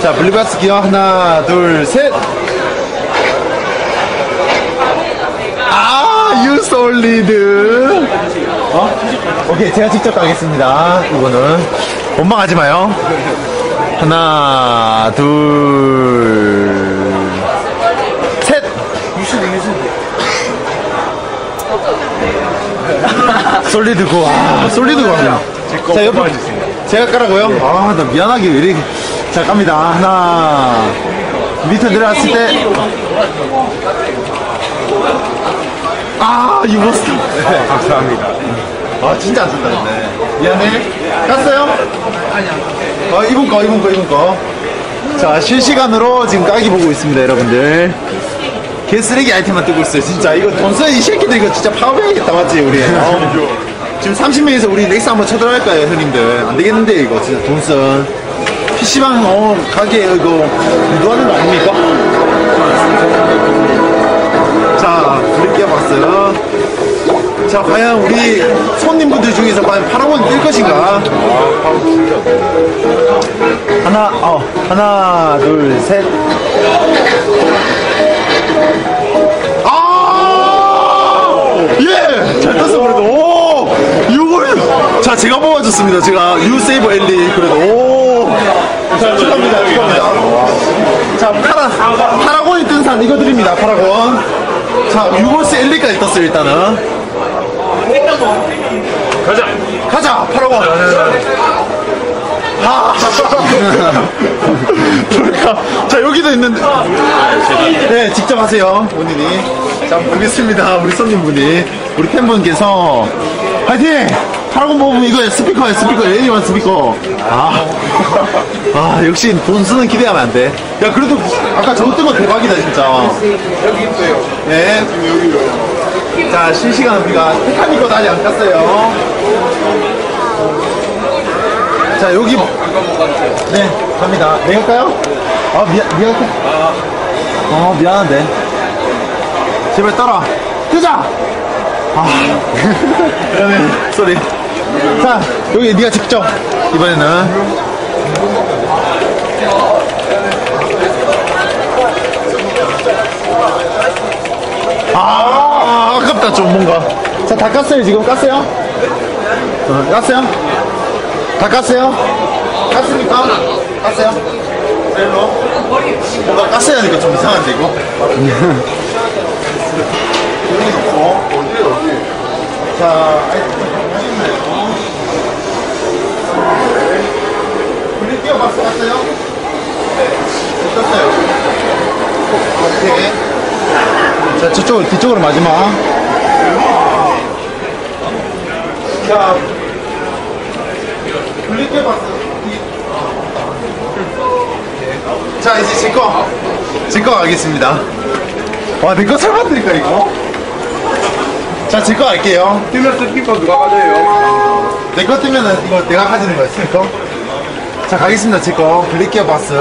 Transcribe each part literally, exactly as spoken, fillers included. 자, 블리바스 기어 하나, 둘, 셋. 아, 유 솔리드. 어? 오케이, 제가 직접 가겠습니다. 이거는 원망하지 마요. 하나, 둘, 셋. 솔리드고, 아, 솔리드고 합니다. 자, 옆에 제가 깔라고요? 네. 아, 나 미안하게 왜 이렇게. 자, 갑니다. 하나, 밑에 내려왔을 때. 아, 이 모습. 네, 감사합니다. 아, 진짜 안 쓴다, 근데. 미안해. 깠어요? 아니요. 아, 이분 거, 이분 거, 이분 거. 자, 실시간으로 지금 까기 보고 있습니다, 여러분들. 개 쓰레기 아이템만 뜨고 있어요, 진짜. 이거 돈 써야 이 새끼들 이거 진짜 파워해야겠다, 맞지, 우리? 어. 지금 삼십 명에서 우리 넥스 한번 쳐들어갈 거예요, 형님들. 안 되겠는데, 이거 진짜 돈 쓴. 피씨방, 어, 가게, 이거, 유도하는 거 아닙니까? 자, 둘이 끼어봤어요. 자, 과연 우리 손님분들 중에서 과연 팔 억원 뜰 것인가? 하나, 어, 하나, 둘, 셋. 아! 예! 잘 떴어, 그래도. 자, 제가 뽑아줬습니다. 제가 유세이버 엘리. 그래도 오, 자, 축하합니다. 축하합니다. 자, 파라 파라곤이 뜬 산 이거 드립니다. 파라곤. 자, 유골스 엘리까지 떴어요. 일단은 가자 가자 파라곤. 아, 그러니까 자, 여기도 있는데. 네, 직접 하세요, 본인이. 자, 보겠습니다. 우리 손님분이, 우리 팬분께서 파이팅. 파라곤 뽑으면 이거야. 스피커야, 스피커. 애니만 스피커. 아, 아, 역시 돈 쓰는 기대하면 안 돼. 야, 그래도 아까 저거 뜬 거 대박이다, 진짜. 여기 있어요. 네. 여기요. 자, 실시간 우리가 택하니 거 아직 안 깠어요. 자, 여기. 네, 갑니다. 내릴까요? 아, 미안, 미안해. 어, 아, 미안한데. 제발 따라. 뜨자! 아, 그러면, 쏘리. 자, 여기 니가 직접. 이번에는. 아, 아깝다, 좀 뭔가. 자, 다 깠어요, 지금. 깠어요? 어, 깠어요? 다 깠어요? 깠습니까? 깠어요? 일로. 뭔가 깠어야 하니까 좀 이상한데, 이거? 자, 아이템 보시네요. 우리 뛰어 박스 갔어요? 네. 떴어요. 오케이. 자, 저쪽, 뒤쪽으로 마지막. 자, 우리 뛰어 박스. 자, 이제 제 거. 제 거 가겠습니다. 와, 내 거 설마 드릴까, 이거? 자, 제 거 갈게요. 뜨면 스피커 누가 가져요? 내 거 뜨면은 이거 내가 가지는 거야, 스피커. 자, 가겠습니다, 제 거. 블랙기어 바스.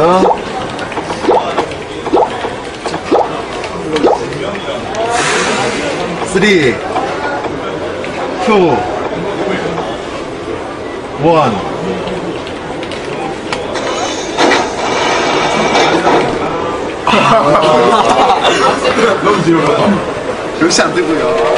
쓰리, 투, 원. 너무 뒤로 가. 역시 안 되고요.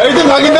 일 등 각인데?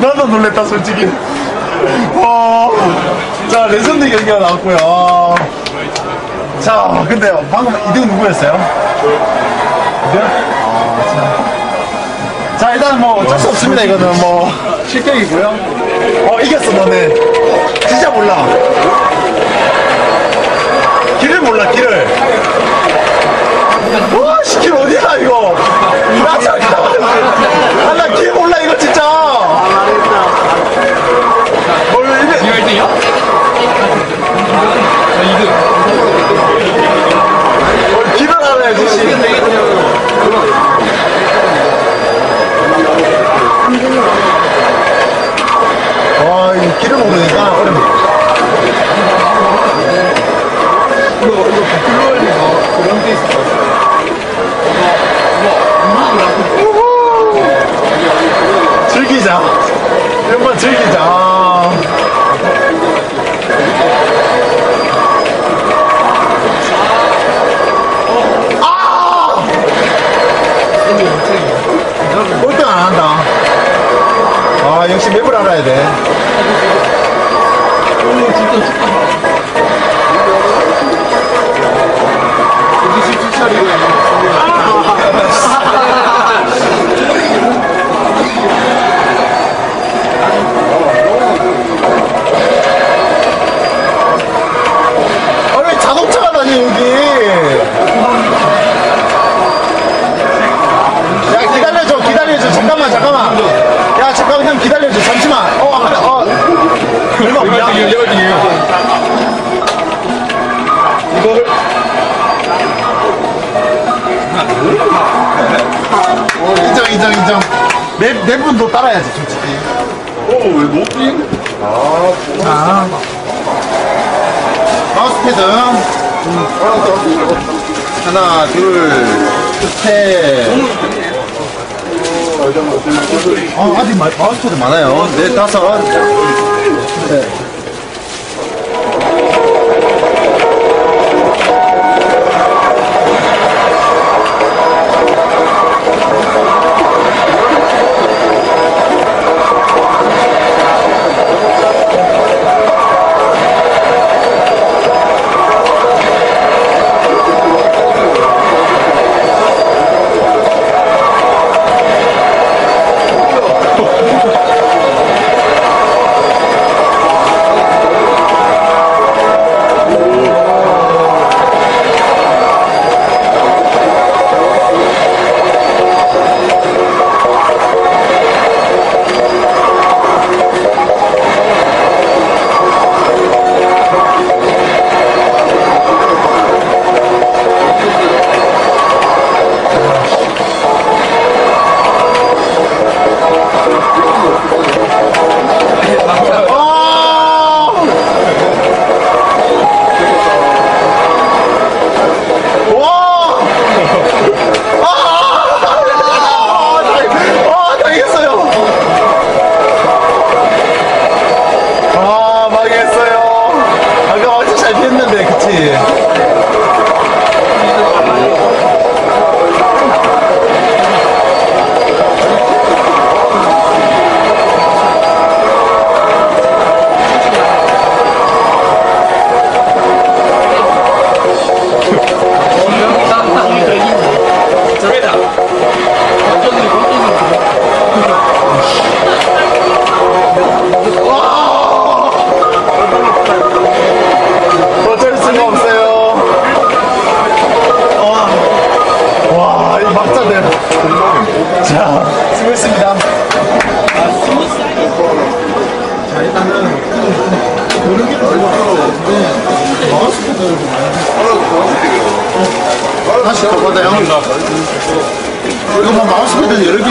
나도 놀랬다 솔직히. 와. 자, 레전드 경기가 나왔고요. 자, 근데 방금 이등 누구였어요? 네? 아, 자. 자, 일단 뭐 어쩔 수 없습니다. 이거는 뭐 실격이고요. 어, 이겼어 너네. 진짜 몰라. 길을 몰라, 길을. 와, 십 킬로미터 어디야 이거? 나 진짜. 아, 나 길 몰라 이거 진짜. 뭘 이래? 니가 일 등이야? 나 이 등. 뭘 길을 알아야 되지? 와, 이 길을 모르니까 어렵네. 이거 이거 블루월드 뭐 그런 게 있을 것 같아. 즐기자. 이런 거 즐기자. 아! 꼴등 안 한다. 아, 역시 맵을 알아야 돼. 인정 인정. 내, 내 분도 따라야지 솔직히. 어, 왜 높이? 아, 아. 마우스 패드. 음. 하나, 둘, 셋. 아, 아직 마, 마우스 패드 많아요. 네, 다섯. 네.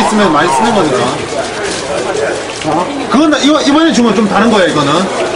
이거는 많이 쓰는 거니까. 그건 이번에 주면 좀 다른 거야 이거는.